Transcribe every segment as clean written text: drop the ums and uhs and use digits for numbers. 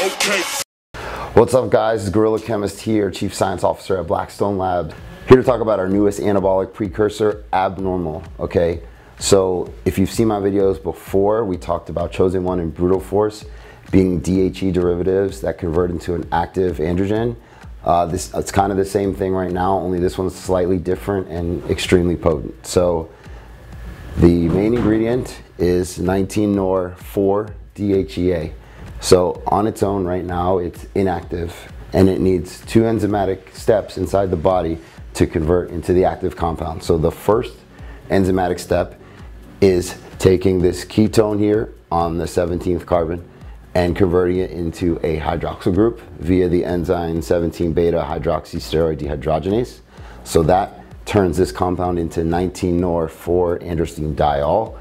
Okay. What's up guys, it's Guerrilla Chemist here, Chief Science Officer at Blackstone Labs. Here to talk about our newest anabolic precursor, AbNORmal, okay? So if you've seen my videos before, we talked about Chosen One and Brutal 4ce being DHE derivatives that convert into an active androgen. It's kind of the same thing right now, only this one's slightly different and extremely potent. So the main ingredient is 19-nor-4-DHEA. So on its own right now, it's inactive and it needs two enzymatic steps inside the body to convert into the active compound. So the first enzymatic step is taking this ketone here on the 17th carbon and converting it into a hydroxyl group via the enzyme 17 beta hydroxysteroid dehydrogenase. So that turns this compound into 19-nor-4-androstenediol.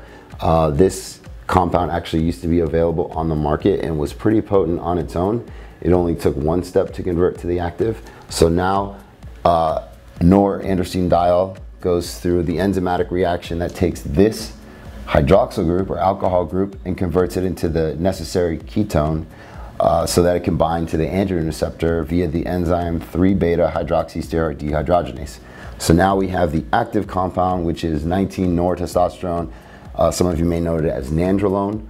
This compound actually used to be available on the market and was pretty potent on its own. It only took one step to convert to the active. So now nor-androstenediol goes through the enzymatic reaction that takes this hydroxyl group or alcohol group and converts it into the necessary ketone so that it can bind to the androgen receptor via the enzyme 3-beta-hydroxysteroid dehydrogenase. So now we have the active compound, which is 19 nortestosterone. Some of you may know it as nandrolone.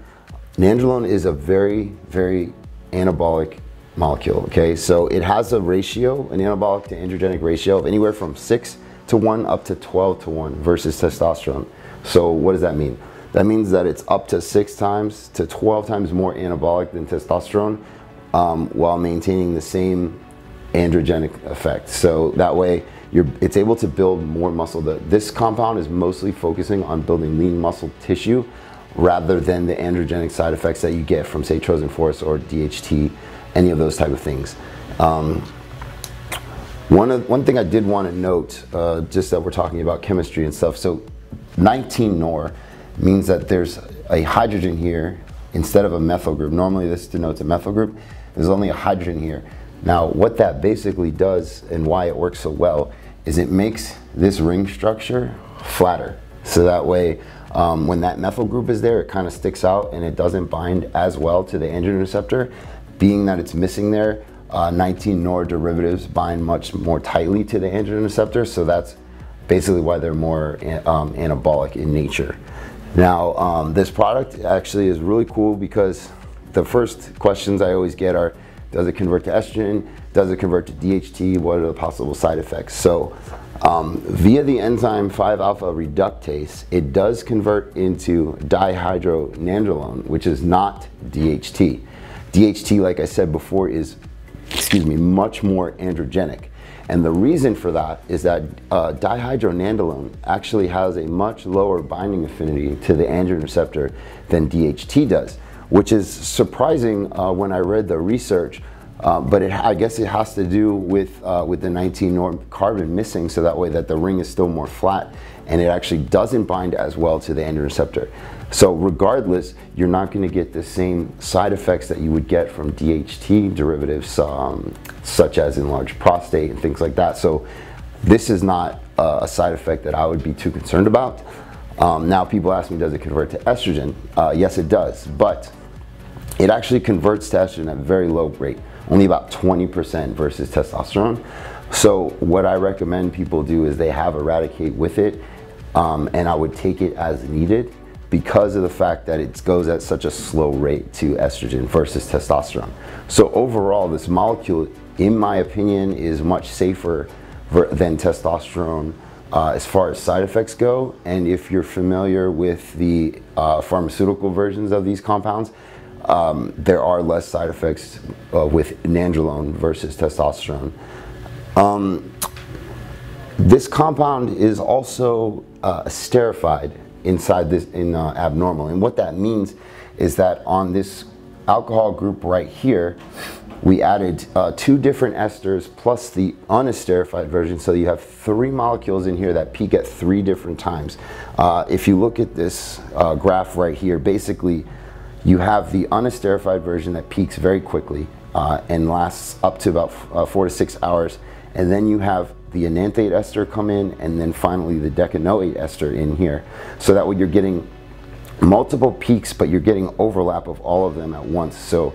Nandrolone is a very, very anabolic molecule, okay? So it has a ratio, an anabolic to androgenic ratio of anywhere from 6 to 1 up to 12 to 1 versus testosterone. So what does that mean? That means that it's up to 6 times to 12 times more anabolic than testosterone while maintaining the same androgenic effect. So that way it's able to build more muscle. This compound is mostly focusing on building lean muscle tissue rather than the androgenic side effects that you get from say Chosen 4ce or DHT, any of those type of things. One thing I did want to note, just that we're talking about chemistry and stuff, so 19-nor means that there's a hydrogen here instead of a methyl group. Normally this denotes a methyl group, there's only a hydrogen here. Now what that basically does and why it works so well is it makes this ring structure flatter. So that way when that methyl group is there, it kind of sticks out and it doesn't bind as well to the androgen receptor. Being that it's missing there, 19-nor derivatives bind much more tightly to the androgen receptor, so that's basically why they're more anabolic in nature. Now, this product actually is really cool because the first questions I always get are, does it convert to estrogen? Does it convert to DHT? What are the possible side effects? So, via the enzyme 5-alpha reductase, it does convert into dihydronandrolone, which is not DHT. DHT, like I said before, is much more androgenic. And the reason for that is that dihydronandrolone actually has a much lower binding affinity to the androgen receptor than DHT does, which is surprising when I read the research, but I guess it has to do with the 19-nor carbon missing, so that way that the ring is still more flat and it actually doesn't bind as well to the androgen receptor. So regardless, you're not going to get the same side effects that you would get from DHT derivatives, such as enlarged prostate and things like that. So this is not a side effect that I would be too concerned about. Now people ask me, does it convert to estrogen? Yes, it does, but it actually converts to estrogen at a very low rate, only about 20% versus testosterone. So what I recommend people do is they have Eradicate with it, and I would take it as needed because of the fact that it goes at such a slow rate to estrogen versus testosterone. So overall, this molecule, in my opinion, is much safer than testosterone as far as side effects go. And if you're familiar with the pharmaceutical versions of these compounds, there are less side effects with nandrolone versus testosterone. This compound is also esterified inside this AbNORmal, and what that means is that on this alcohol group right here, we added two different esters plus the unesterified version, so you have three molecules in here that peak at three different times. If you look at this graph right here, basically you have the unesterified version that peaks very quickly and lasts up to about 4 to 6 hours, and then you have the enanthate ester come in, and then finally the decanoate ester in here. So that way you're getting multiple peaks, but you're getting overlap of all of them at once. So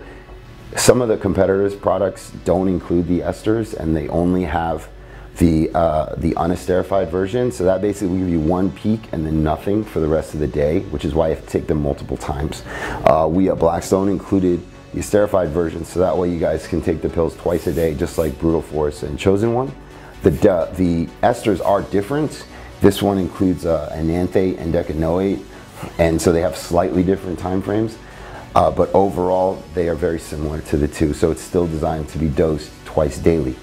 Some of the competitors' products don't include the esters, and they only have the unesterified version. So that basically gives you one peak and then nothing for the rest of the day, which is why you have to take them multiple times. We at Blackstone included the esterified version, so that way you guys can take the pills twice a day, just like Brutal 4ce and Chosen One. The esters are different. This one includes enanthate and decanoate, and so they have slightly different time frames. But overall, they are very similar to the two, so it's still designed to be dosed twice daily.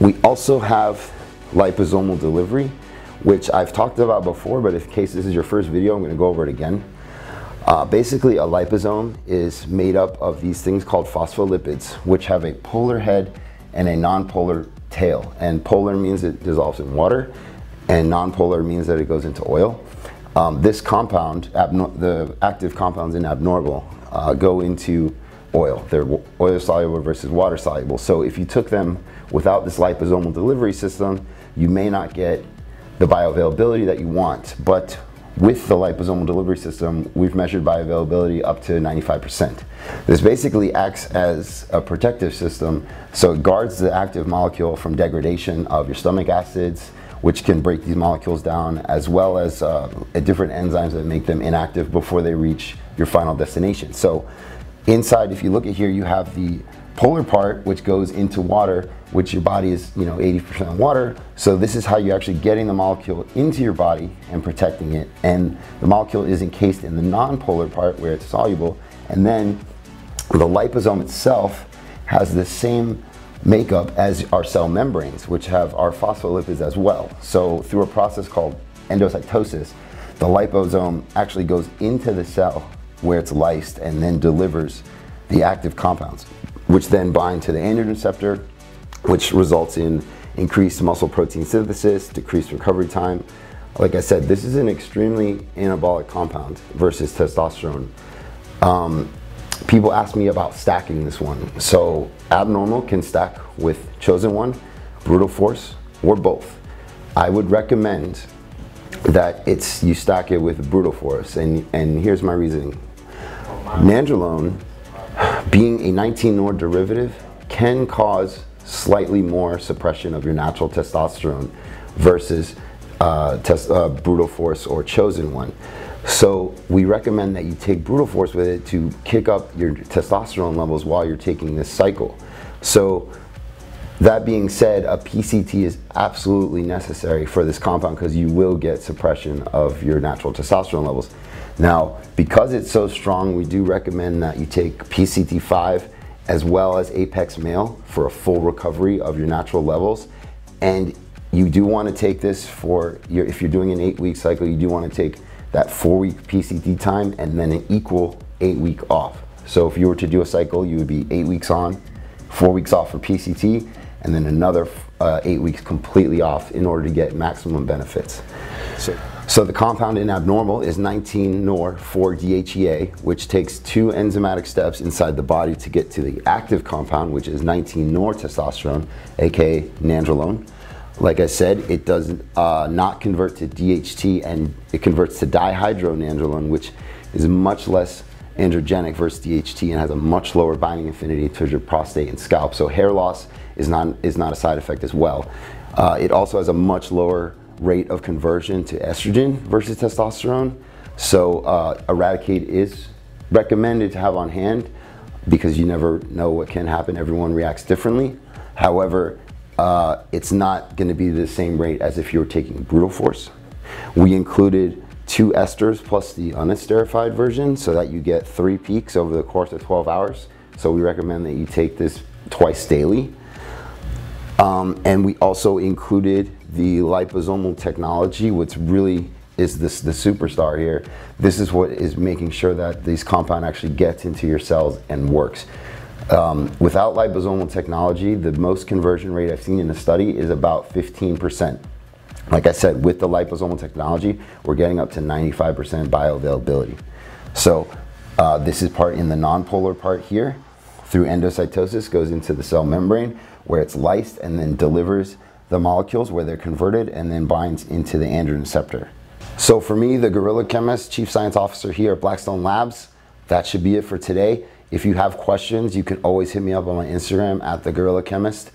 We also have liposomal delivery, which I've talked about before, but in case this is your first video, I'm going to go over it again. Basically, a liposome is made up of these things called phospholipids, which have a polar head and a nonpolar tail. And polar means it dissolves in water, and nonpolar means that it goes into oil. This compound, the active compounds in AbNORmal, go into oil. They're oil-soluble versus water-soluble. So if you took them without this liposomal delivery system, you may not get the bioavailability that you want. But with the liposomal delivery system, we've measured bioavailability up to 95%. This basically acts as a protective system, so it guards the active molecule from degradation of your stomach acids, which can break these molecules down, as well as different enzymes that make them inactive before they reach your final destination. So inside, if you look at here, you have the polar part, which goes into water, which your body is, 80% water. So this is how you're actually getting the molecule into your body and protecting it. And the molecule is encased in the non-polar part where it's soluble. And then the liposome itself has the same makeup as our cell membranes, which have our phospholipids as well. So through a process called endocytosis, the liposome actually goes into the cell where it's lysed and then delivers the active compounds, which then bind to the androgen receptor, which results in increased muscle protein synthesis, decreased recovery time. Like I said, this is an extremely anabolic compound versus testosterone. People ask me about stacking this one. So AbNORmal can stack with Chosen One, Brutal 4ce, or both. I would recommend that you stack it with Brutal 4ce, and here's my reasoning. Nandrolone, being a 19-nor derivative, can cause slightly more suppression of your natural testosterone versus Brutal 4ce or Chosen One. So we recommend that you take Brutal 4ce with it to kick up your testosterone levels while you're taking this cycle. So that being said, a PCT is absolutely necessary for this compound because you will get suppression of your natural testosterone levels. Now, because it's so strong, we do recommend that you take PCT5 as well as Apex Male for a full recovery of your natural levels. And you do want to take this for your, if you're doing an 8-week cycle, you do want to take that 4-week PCT time and then an equal 8-week off. So if you were to do a cycle, you would be 8 weeks on, 4 weeks off for PCT, and then another 8 weeks completely off in order to get maximum benefits. So the compound in AbNORmal is 19-nor-4-DHEA, which takes two enzymatic steps inside the body to get to the active compound, which is 19-nor-testosterone, aka nandrolone. Like I said, it does not convert to DHT, and it converts to dihydronandrolone, which is much less androgenic versus DHT and has a much lower binding affinity to your prostate and scalp. So hair loss is not a side effect as well. It also has a much lower rate of conversion to estrogen versus testosterone. So Eradicate is recommended to have on hand because you never know what can happen. Everyone reacts differently. However, it's not going to be the same rate as if you were taking Brutal 4ce. We included two esters plus the unesterified version so that you get 3 peaks over the course of 12 hours. So we recommend that you take this twice daily. And we also included the liposomal technology, which really is the superstar here. This is what is making sure that this compound actually gets into your cells and works. Without liposomal technology, the most conversion rate I've seen in a study is about 15%. Like I said, with the liposomal technology, we're getting up to 95% bioavailability. So this is part in the nonpolar part here. Through endocytosis, goes into the cell membrane where it's lysed and then delivers the molecules where they're converted and then binds into the androgen receptor. So for me, the Guerrilla Chemist, Chief Science Officer here at Blackstone Labs, that should be it for today. If you have questions, you can always hit me up on my Instagram at The Guerrilla Chemist.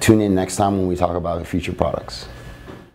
Tune in next time when we talk about future products.